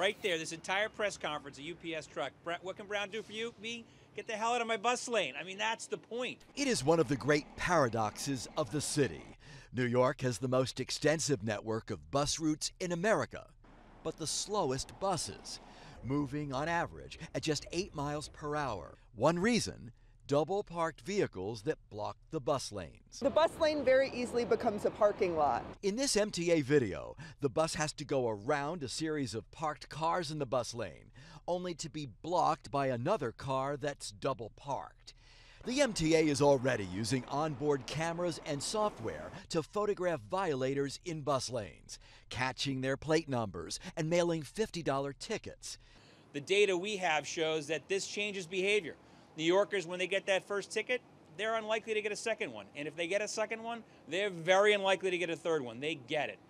right there, this entire press conference, a UPS truck. What can Brown do for you? Me? Get the hell out of my bus lane. I mean, that's the point. It is one of the great paradoxes of the city. New York has the most extensive network of bus routes in America, but the slowest buses, moving on average at just 8 miles per hour. One reason, double parked vehicles that block the bus lanes. The bus lane very easily becomes a parking lot. In this MTA video, the bus has to go around a series of parked cars in the bus lane, only to be blocked by another car that's double parked. The MTA is already using onboard cameras and software to photograph violators in bus lanes, catching their plate numbers and mailing $50 tickets. The data we have shows that this changes behavior. New Yorkers, when they get that first ticket, they're unlikely to get a second one. And if they get a second one, they're very unlikely to get a third one. They get it.